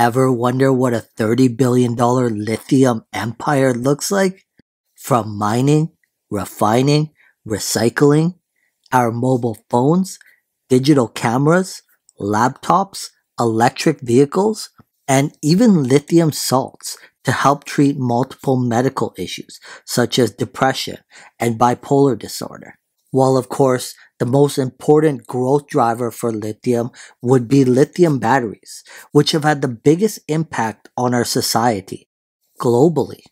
ever wonder what a $30 billion lithium empire looks like? From mining, refining, recycling, our mobile phones, digital cameras, laptops, electric vehicles, and even lithium salts to help treat multiple medical issues such as depression and bipolar disorder. While of course, the most important growth driver for lithium would be lithium batteries, which have had the biggest impact on our society globally,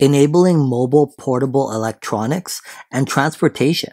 enabling mobile portable electronics and transportation,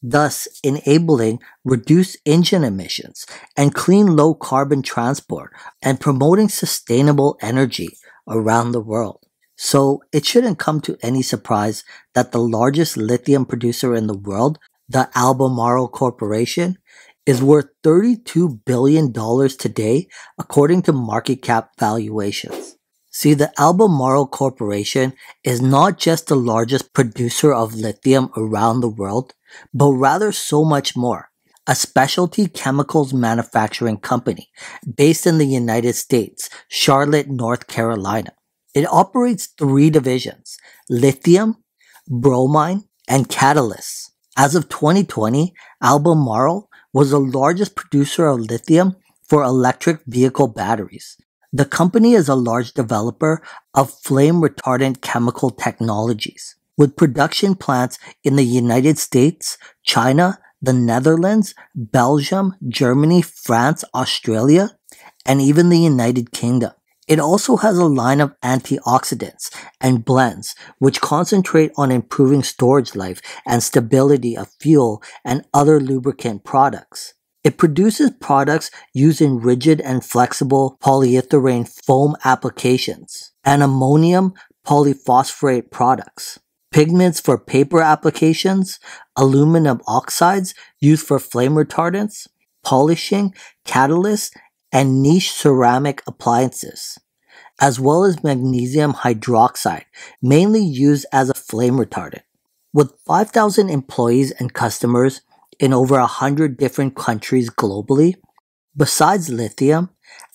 thus enabling reduced engine emissions and clean low-carbon transport and promoting sustainable energy around the world. So it shouldn't come to any surprise that the largest lithium producer in the world, the Albemarle Corporation, is worth $32 billion today according to market cap valuations. See, the Albemarle Corporation is not just the largest producer of lithium around the world, but rather so much more. A specialty chemicals manufacturing company based in the United States, Charlotte, North Carolina. It operates three divisions: lithium, bromine, and catalysts. As of 2020, Albemarle was the largest producer of lithium for electric vehicle batteries. The company is a large developer of flame retardant chemical technologies, with production plants in the United States, China, the Netherlands, Belgium, Germany, France, Australia, and even the United Kingdom. It also has a line of antioxidants and blends which concentrate on improving storage life and stability of fuel and other lubricant products. It produces products used in rigid and flexible polyethylene foam applications and ammonium polyphosphate products, pigments for paper applications, aluminum oxides used for flame retardants, polishing, catalysts, and niche ceramic appliances, as well as magnesium hydroxide, mainly used as a flame retardant. With 5,000 employees and customers in over 100 different countries globally, besides lithium,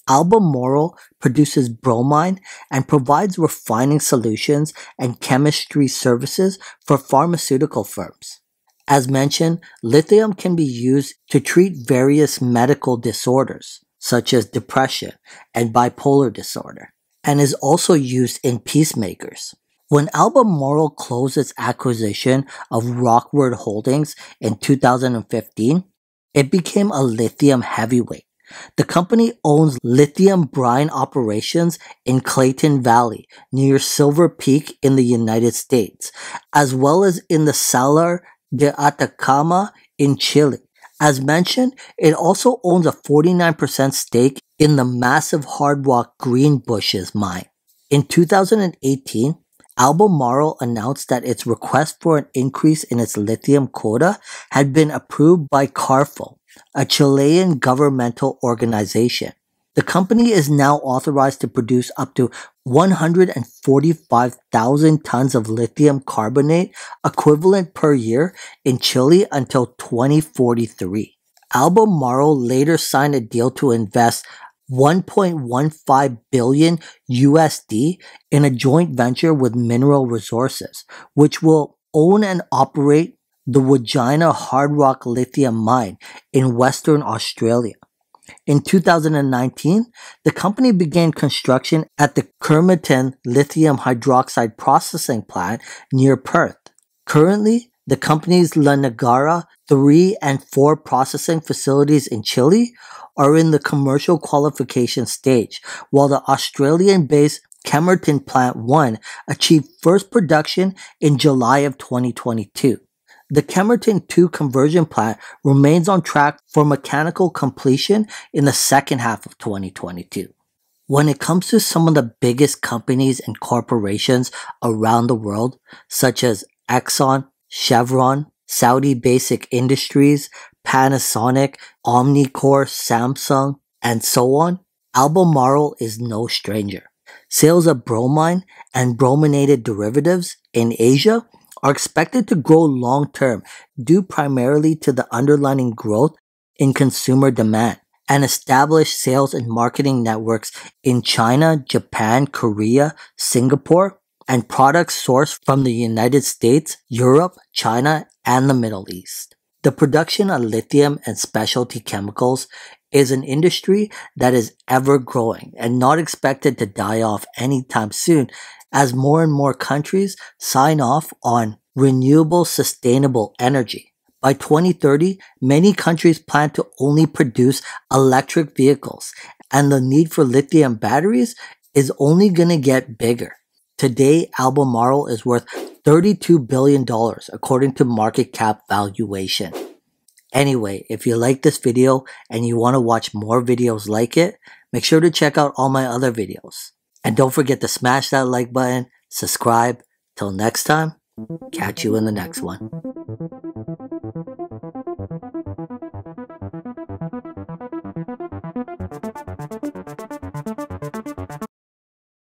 Albemarle produces bromine and provides refining solutions and chemistry services for pharmaceutical firms. As mentioned, lithium can be used to treat various medical disorders, such as depression and bipolar disorder, and is also used in pacemakers. When Albemarle closed its acquisition of Rockwood Holdings in 2015, it became a lithium heavyweight. The company owns lithium brine operations in Clayton Valley, near Silver Peak in the United States, as well as in the Salar de Atacama in Chile. As mentioned, it also owns a 49% stake in the massive hard rock Greenbushes mine. In 2018, Albemarle announced that its request for an increase in its lithium quota had been approved by CORFO, a Chilean governmental organization. The company is now authorized to produce up to 145,000 tons of lithium carbonate equivalent per year in Chile until 2043. Albemarle later signed a deal to invest $1.15 billion in a joint venture with Mineral Resources, which will own and operate the Wagina hard rock lithium mine in Western Australia. In 2019, the company began construction at the Kemerton lithium hydroxide processing plant near Perth. Currently, the company's La Negra 3 and 4 processing facilities in Chile are in the commercial qualification stage, while the Australian-based Kemerton Plant 1 achieved first production in July of 2022. The Kemerton 2 conversion plant remains on track for mechanical completion in the second half of 2022. When it comes to some of the biggest companies and corporations around the world, such as Exxon, Chevron, Saudi Basic Industries, Panasonic, Omnicore, Samsung, and so on, Albemarle is no stranger. Sales of bromine and brominated derivatives in Asia are expected to grow long-term due primarily to the underlying growth in consumer demand and establish sales and marketing networks in China, Japan, Korea, Singapore, and products sourced from the United States, Europe, China, and the Middle East. The production of lithium and specialty chemicals is an industry that is ever growing and not expected to die off anytime soon as more and more countries sign off on renewable sustainable energy. By 2030, many countries plan to only produce electric vehicles, and the need for lithium batteries is only going to get bigger. Today, Albemarle is worth $32 billion according to market cap valuation. Anyway, if you like this video and you want to watch more videos like it, make sure to check out all my other videos. And don't forget to smash that like button, subscribe. Till next time, catch you in the next one.